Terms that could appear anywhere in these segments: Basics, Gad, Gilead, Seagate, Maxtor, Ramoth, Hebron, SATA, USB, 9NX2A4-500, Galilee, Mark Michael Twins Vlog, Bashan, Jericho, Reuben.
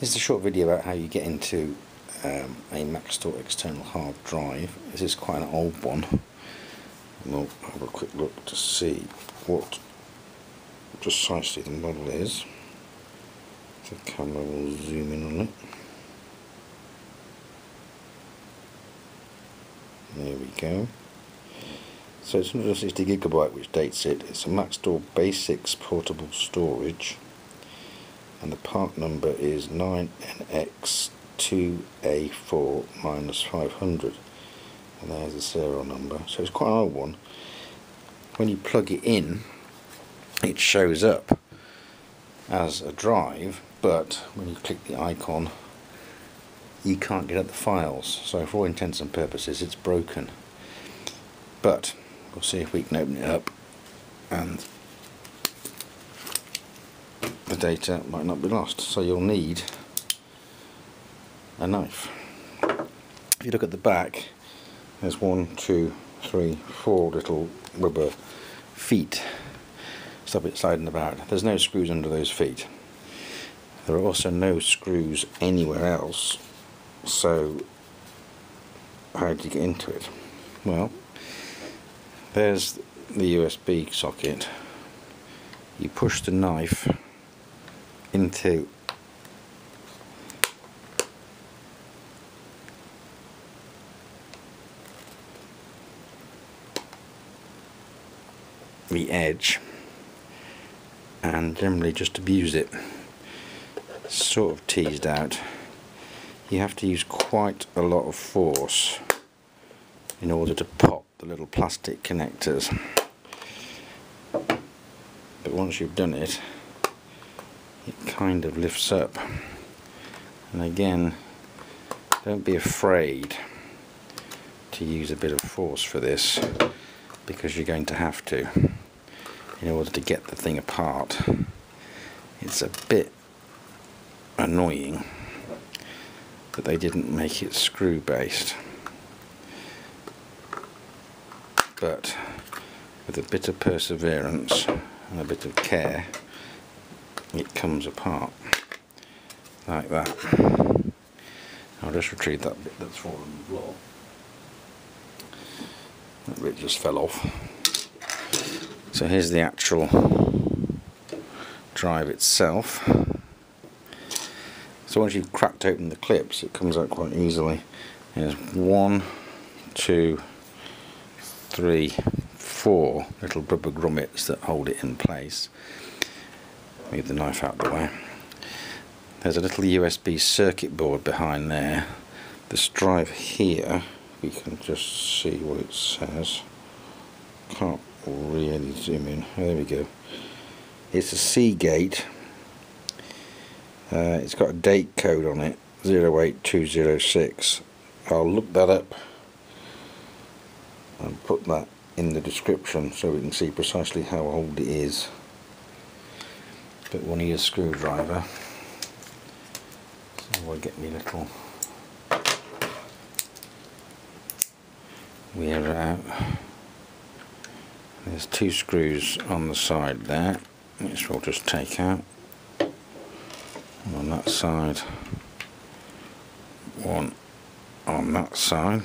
This is a short video about how you get into a Maxtor external hard drive. This is quite an old one. We'll have a quick look to see what precisely the model is. The camera will zoom in on it. There we go. So it's 160 gigabyte, which dates it. It's a Maxtor Basics portable storage, and the part number is 9NX2A4-500, and there's the serial number. So it's quite an old one. When you plug it in, it shows up as a drive, but when you click the icon, you can't get at the files. So for all intents and purposes, it's broken. But we'll see if we can open it up, and the data might not be lost. So you'll need a knife. If you look at the back, there's 4 little rubber feet. Stop it sliding about. There's no screws under those feet. There are also no screws anywhere else. So how do you get into it? Well, there's the USB socket. You push the knife into the edge and generally just abuse it. It's sort of teased out. You have to use quite a lot of force in order to pop the little plastic connectors, but once you've done it, it kind of lifts up. And again, don't be afraid to use a bit of force for this, because you're going to have to in order to get the thing apart. It's a bit annoying that they didn't make it screw based, but with a bit of perseverance and a bit of care, it comes apart like that. I'll just retrieve that bit that's fallen on the floor. That bit just fell off. So here's the actual drive itself. So once you've cracked open the clips, it comes out quite easily. There's 4 little rubber grommets that hold it in place. Move the knife out of the way. There's a little USB circuit board behind there. This drive here, we can just see what it says. Can't really zoom in. Oh, there we go. It's a Seagate. It's got a date code on it, 08206. I'll look that up and put that in the description so we can see precisely how old it is. But we'll need a screwdriver. So I'll get me little weir out. There's 2 screws on the side there, which we'll just take out. And on that side, one on that side.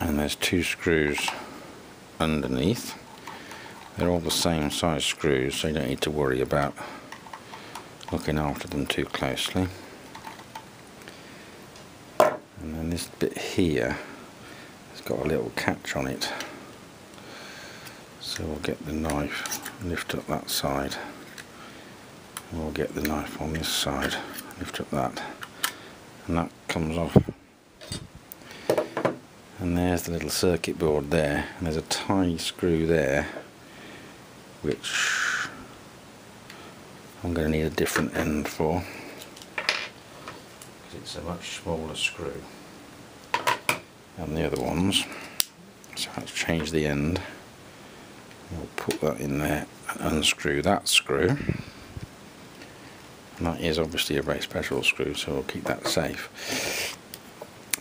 And there's 2 screws underneath. They're all the same size screws, so you don't need to worry about looking after them too closely. And then this bit here has got a little catch on it, so we'll get the knife, lift up that side, and we'll get the knife on this side, lift up that, and that comes off. And there's the little circuit board there, and there's a tiny screw there, which I'm going to need a different end for, because it's a much smaller screw than the other ones. So let's change the end. We'll put that in there and unscrew that screw. And that is obviously a very special screw, so we'll keep that safe.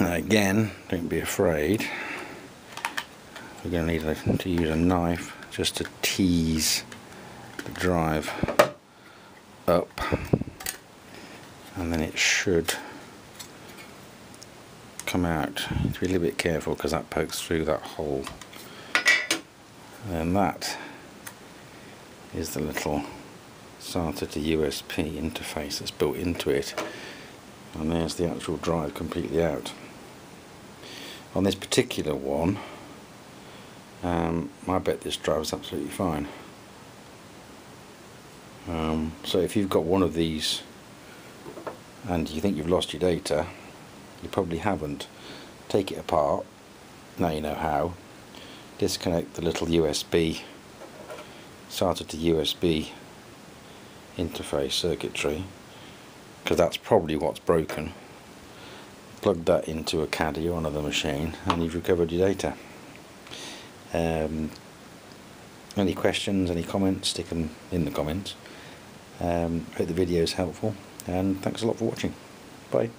Now again, don't be afraid. We're going to need to use a knife just to tease the drive up, and then it should come out. To be a little bit careful because that pokes through that hole. And that is the little SATA to USB interface that's built into it, and there's the actual drive completely out. On this particular one, I bet this drive is absolutely fine. So if you've got one of these and you think you've lost your data, you probably haven't. Take it apart, now you know how. Disconnect the little USB, SATA to USB interface circuitry, because that's probably what's broken. Plug that into a caddy or another machine and you've recovered your data. Any questions, any comments, stick them in the comments. Hope the video is helpful, and thanks a lot for watching. Bye.